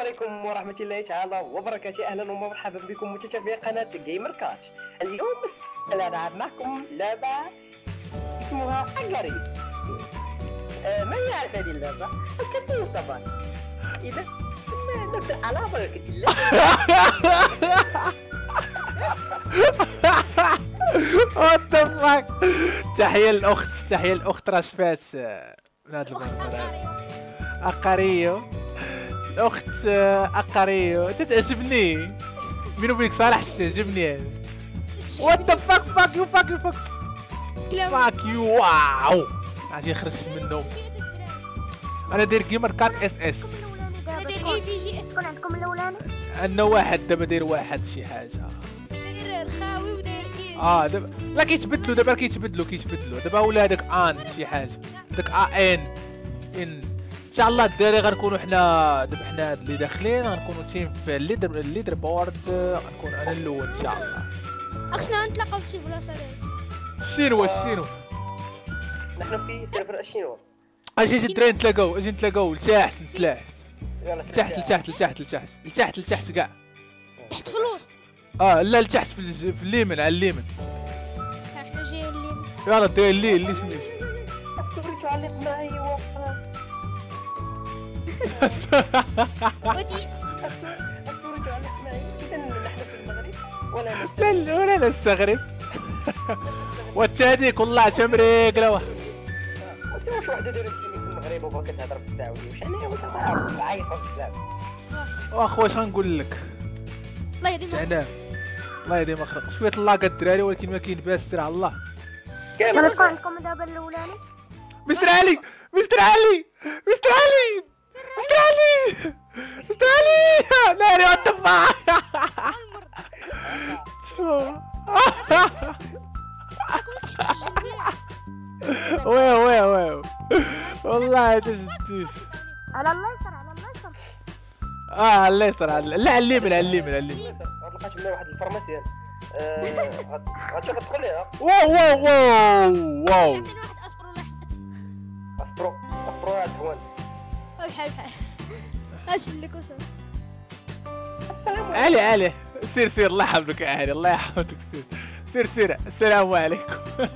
عليكم ورحمة الله تعالى وبركاته. أهلا ومرحبا بكم متابعي قناة جيمركات. اليوم ألعب معكم لعبة اسمها أجر.io. ما يعرف هذه اللعبة؟ الكثير طبعا. إذا نبدأ على بركة الله. تحية الأخت، تحية الأخت راه شفات بنات أجر.io. الاخت أجر.io تتعجبني، بيني وبينك صراحة تعجبني. وات ذا فاك فاك يو فاك يو فاك فاك يو واو. عرفتي خرجت منه. أنا داير جيمركات اس اس. شكون عندكم الأولاني؟ عندنا واحد دابا داير واحد شي حاجة. داير رخاوي وداير كيف. دابا لا كيتبدلوا، دابا كيتبدلوا دابا ولا هذاك آن شي حاجة، داك آن. ان شاء الله الدراري غنكونوا حنا دابا حنا اللي داخلين غنكونوا تيم في الليدر بورد، غنكون انا الاول ان شاء الله. اخنا غنتلاقاو في شي بلاصه شينوا نحن في سيرفر الشينوا. اجي الدراري نتلاقاو، اجي نتلاقاو لتحت لتحت لتحت لتحت لتحت لتحت لتحت كاع تحت في الوسط. لا لتحت في اليمين، على اليمين. حنا جايين اليمين. يلاه دير اللي سميتو الصبر تعلق معايا. الصورة تعلق معي. إذا نحن في المغرب ولا نستغرب. والثاني كلها تمريك لوه. أنت واش وحدة دايرة في المغرب وباغا كتهضر بالسعودية؟ واش أنا واش غنعرف عايقة بزاف. وأخويا واش غنقول لك؟ الله يهديهم زعما، الله يهديهم أخرق. شوية اللاكات الدراري ولكن ما كاين باس، سير على الله. كامل غنبقى عندكم دابا الأولاني. مستر علي، مستر علي، مستر علي. استرالي استرالي لا لا تطبع واه واه واه والله تجديش. على اليسر، على اليسر. على اليسر، على لا على اليمين، على اليمين، على اليمين. غتلقى تما واحد الفارماسيان غتشوف تدخل ليها. واو واو واو واو. اسبرو اسبرو يا الحوان. بحال بحال غنسلك وصافي. السلام عليكم. علي علي سير سير الله يحفظك يا علي، الله يحفظك سير سير سير. السلام عليكم. السلام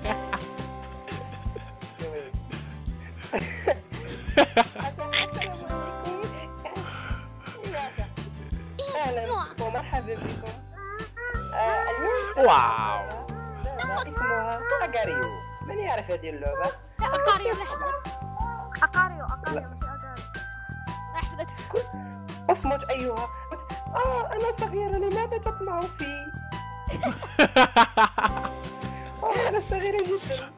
عليكم. اهلا ومرحبا بكم. اليوم واو اسمها أجر.io. من يعرف هذه اللعبة؟ أجر.io أجر.io أجر.io. اصمت ايها. انا صغيرة لماذا تطمع في؟ انا صغيرة جدا.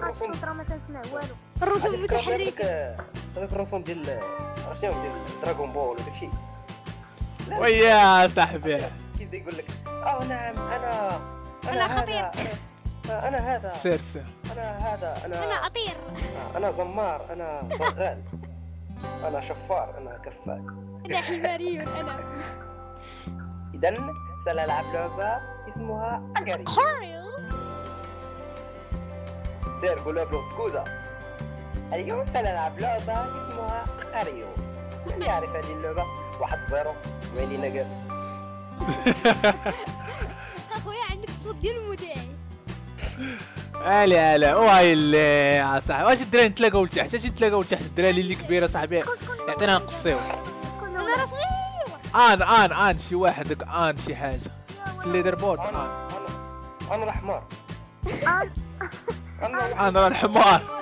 الرسوم ما تسمع والو. الرسوم كتحرك هذاك الرسوم ديال شنو ديال دراغون بول وداكشي. ويا صاحبي كيف يقول لك نعم انا خطير، انا هذا سير سير، انا هذا، انا اطير، انا زمار، انا بغال، انا شفار، انا كفاك، انا حماري. انا اذا سنلعب لعبه اسمها أجر.io. دير قولها بلغة سكوزا. اليوم سنلعب لعبه اسمها أجر.io. من يعرف هذه اللعبه؟ 1-0 وعلينا قال اخويا عندك الصوت ديال المذيع. هلا هلا ويلي اصاحبي. واش الدراري نتلاقاو لتحت؟ اجي نتلاقاو لتحت الدراري اللي كبيره صاحبي يعطينا نقصيو. انا راه صغير. ان شي واحد داك ان شي حاجه الليدر بورد. انا راه حمار. انا راه الحمار.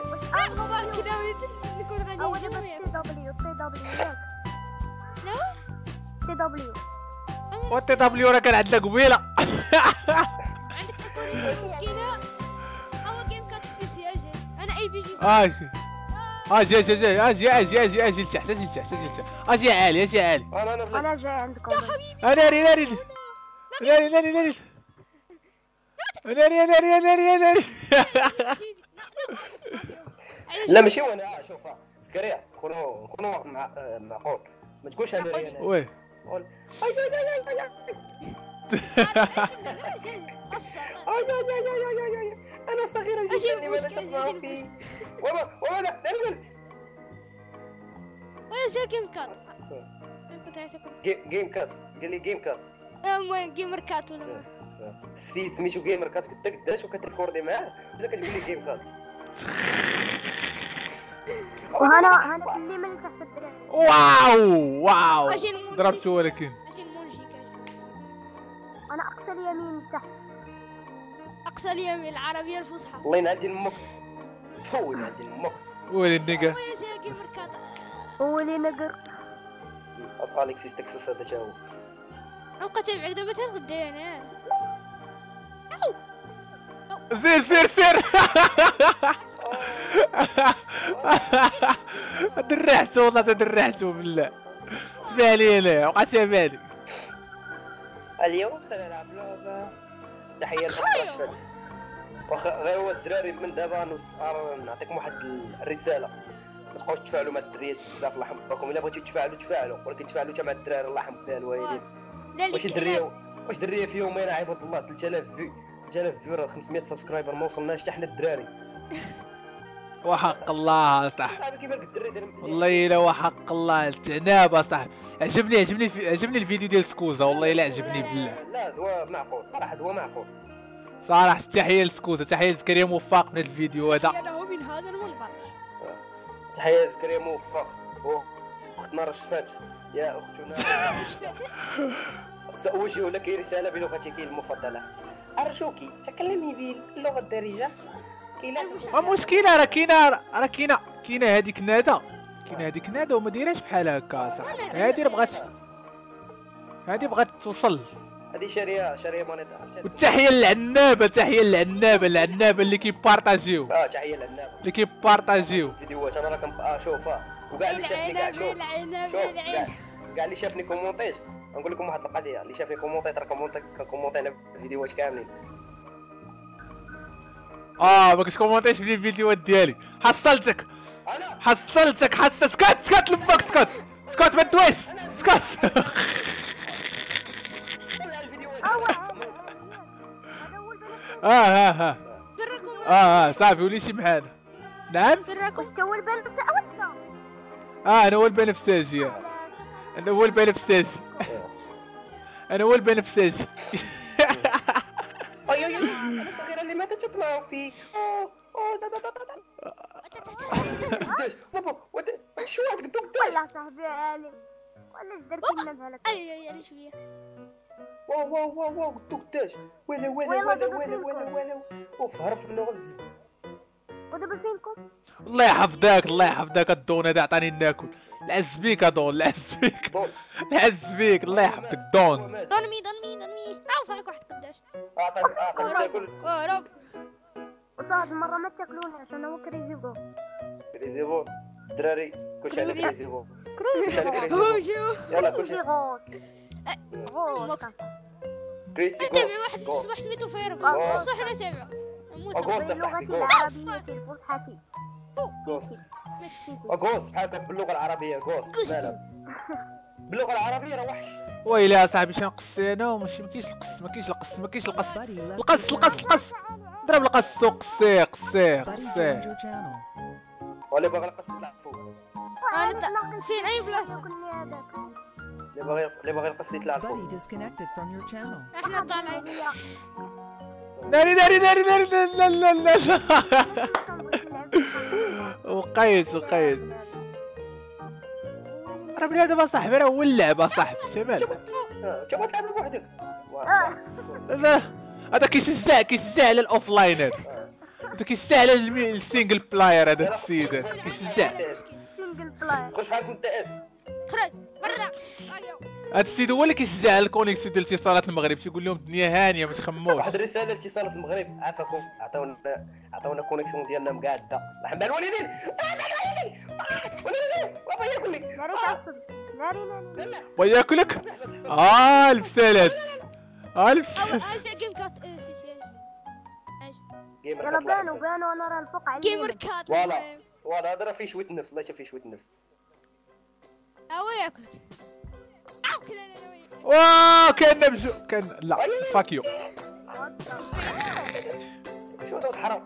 تي دبليو راه كان عندنا قبيله. عندك تكون مشكله. اجي اجي اجي اجي اجي اجي اجي لتحت اجي لتحت اجي لتحت اجي عالي اجي عالي. انا جاي عندكم يا حبيبي. ناري ناري ناري ناري ناري ناري ناري ناري ناري. لا ماشي وانا شوف سكريع كونوا معقول ما تقولش انا وي. أنا صغيرة جدا ولا تسمع فيه. وما لا نلمل. وين جا جيم كات؟ جيم كات قال لي جيم كات. المهم جيمر كات ولا السيد سميتو جيمر كات قداش وكتريكوردي معاه ولا كتقول لي جيم كات. وهنا اللي من تحت الدراري. واو واو ضربته ولكن. أنا أقصى اليمين تحت. أقصى اليمين العربية الفصحى. الله ينعدي أمك. تفول ينعدي أمك. ويلي النيكا. ويلي نقر. أطلع لك سيس تكسس هذا تا هو. أبقى تبعك دابا تنغدا أنا. أو. سير سير سير. درعتو والله تدرعتو بالله. شبع عليا أنايا وقع شبع عليك. اليوم سنلعب لعبة تحية للطفلات واخا غير هو الدراري من دابا نعطيكم واحد الرسالة ما تبقاوش تفاعلوا مع الدريات بزاف الله يحفظ باكم. إلا بغيتو تفاعلوا تفاعلوا ولكن تفاعلوا حتى مع الدراري الله يحفظ بها الوالدين. واش درية في يومين عباد الله 3000 فيو 3000 فيو راه 500 سبسكرايبر ما وصلناش حتى حنا الدراري. وحق الله صاحبي والله الا وحق الله التعنابه صاحبي. عجبني الفيديو ديال سكوزا والله الا عجبني بالله. لا هو معقول صراحه هو معقول صراحه. تحيه لسكوزا تحيه لزكريا موفق من الفيديو هذا. من هذا المنبر تحيه لزكريا موفق اختنا رشفات يا اختنا. سأوجه لك رساله بلغتك المفضله ارجوكي تكلمي باللغه الدارجه. المشكلة راه كاينة هذيك نادا وما دايراش بحال هكا صاحبي. هادي بغات توصل. هادي شارية مانيطا. والتحية للعنابة تحية للعنابة اللي كيبارطاجيو. تحية للعنابة اللي كيبارطاجيو الفيديوهات. انا راه شوف وكاع اللي شافني كاع شوف كاع اللي شافني كومونتيج. نقول لكم واحد القضية اللي شافني كومونتيج راه كومونتي على الفيديوهات كاملين. ما كتكومونتيش بلي الفيديوهات ديالي. حصلتك سكات لباك سكات ما تدويش سكات. صافي وليتي معانا. نعم واش هو البنفسجي ولا انا هو البنفسجي. انا هو البنفسجي. أيوه أنا صغيرة اللي ماتت تطلع فيك. قداش بابا شو واحد قداش. والله صاحبي عالي وعلاش درتي لنا بحال هكا. أي شوية واو قداش ولا أوف هربت منه غبز. ودابا فينكم؟ الله يحفظك الدون هذا عطاني ناكل. العز بيك أدون العز بيك الله يحفظك دون. دون مي عاود فيك واحد قداش. اعطيني تاكل هرب. وصاحب المرة ما تاكلونهاش انا هو كريزيبو الدراري كلشي على كريزيبو. يلا كلشي كريزيبو تابع واحد سميتو فيربا وصحنا تابع اغوست صاحبي غوست بحالك باللغة العربية غوست. لا باللغة العربية راه وحش. ويلي اصاحبي شنو نقصي انا وماشي مكاينش القص. القص ضرب القص وقصي ولا باغي القص يطلع فوق. انا فين اي بلاصة اللي باغي القص يطلع فوق. احنا طالعين داري لا وقيت راه بلي دابا صاحبي راه هو اللعبه صاحبي شمال. انت بغيت تلعب بوحدك هذا كيشجع على الاوفلاين. هذا كيشجع على السينجل بلاير. هذاك السيد كيشجع سينجل بلاير. خرج بحال كنت اس خرج برا. هاد السيد هو اللي كيشجع على الكونيكسيون ديال اتصالات المغرب، تيقول لهم الدنيا هانيه ما تخموش. واحد الرساله لاتصالات المغرب، عافاكم عطاونا الكونيكسيون ديالنا مقاده. رحم على الوالدين، رحم على الوالدين، الوالدين وابا ياكل لك، لا وياكلك. البسالات البسالات. يلا بانوا انا راه الفوق عليك. جيمركات فوالا هذا راه فيه شويه النفس، الله يشافيه شويه النفس. هو ياكل واو كان بجو كان لا فاكيو شو هذا الحرام.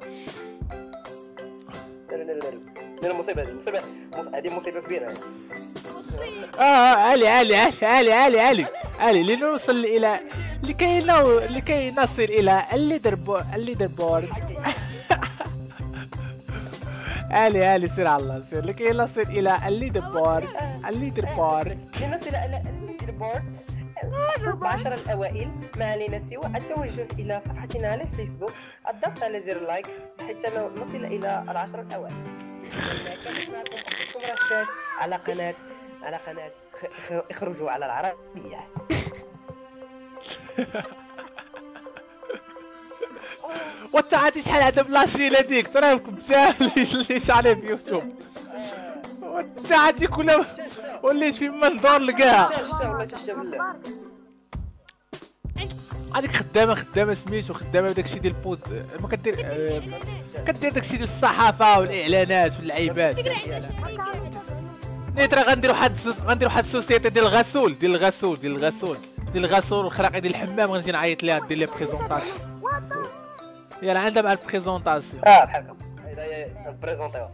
لا لا لا لا مصيبه مصيبه هذه مصيبه كبيره. علي علي علي علي علي علي لنوصل الى لكي نصل الى الليدر بورد. علي علي سير على الله سير لكي نصل الى الليدر بورد. الليدر بورد لنصل الى الليدر بورد توب 10 الاوائل. ما علينا سوى التوجه الى صفحتنا على فيسبوك، الضغط على زر اللايك حتى نصل الى العشرة الاوائل. كانت معكم اختكم رشاد على قناه اخرجوا على العربيه. وانت عادي شحال هذا بلاصي هذيك تراكم اللي شعلها في يوتيوب. وانت عادي كلها وليت في منظور لقاها. هذيك خدامه سميتو خدامه بداكشي ديال البوز، ما كدير داكشي ديال الصحافه والاعلانات واللعيبات. نيت راه غندير واحد السوسيتي ديال الغسول والخراقي ديال الحمام، غنجي نعيط ليها ندير ليها بريزونطاسيون. يلا عندها مع البريزونطاسيون. بحالكم نبريزونطيوها.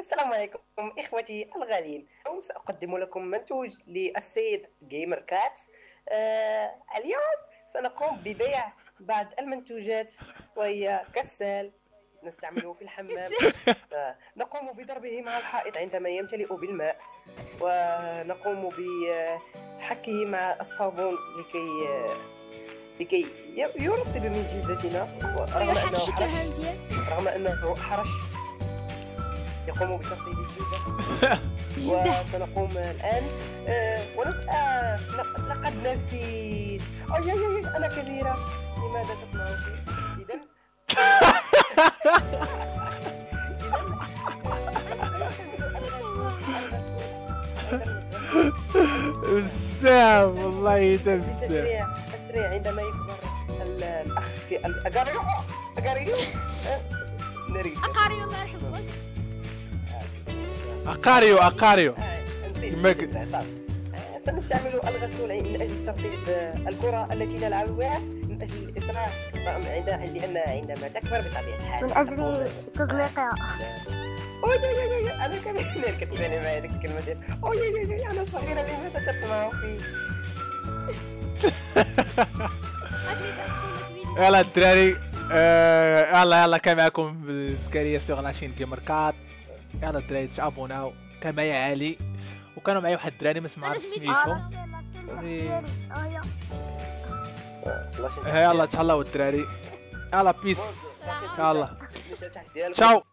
السلام عليكم اخوتي الغالين. اليوم ساقدم لكم منتوج للسيد جيمركات. اليوم سنقوم ببيع بعض المنتوجات وهي كسال نستعمله في الحمام، نقوم بضربه مع الحائط عندما يمتلئ بالماء، ونقوم بحكه مع الصابون لكي يرطب من جلدتنا، رغم أنه حرش يقوم بترطيب الجلد. وسنقوم الآن لقد نسيت. أنا كبيرة، لماذا تصنع فيه؟ إذا بزاف والله بزاف. السريع عندما يكبر الأخ في أقاريو نريد أقاريو الله يرحمه. أقاريو سنستعمل الغسول من أجل ترطيب الكرة التي نلعب بها، من أجل الإسراع عندما تكبر بطبيعة الحال، من أجل تغليقها. أنا كمان كتباني معايا ديك الكلمة ديال أنا صغيرة لماذا تطمع في. يلا الدراري يلا كان معكم زكريا سيغلاشين جيمركات. يلا الدراري تابوناو كان معايا علي، وكانوا معايا واحد الدراري ما سمعتش سميتهم. يلا تهلاو الدراري، يلا بيس، يلا تشاو.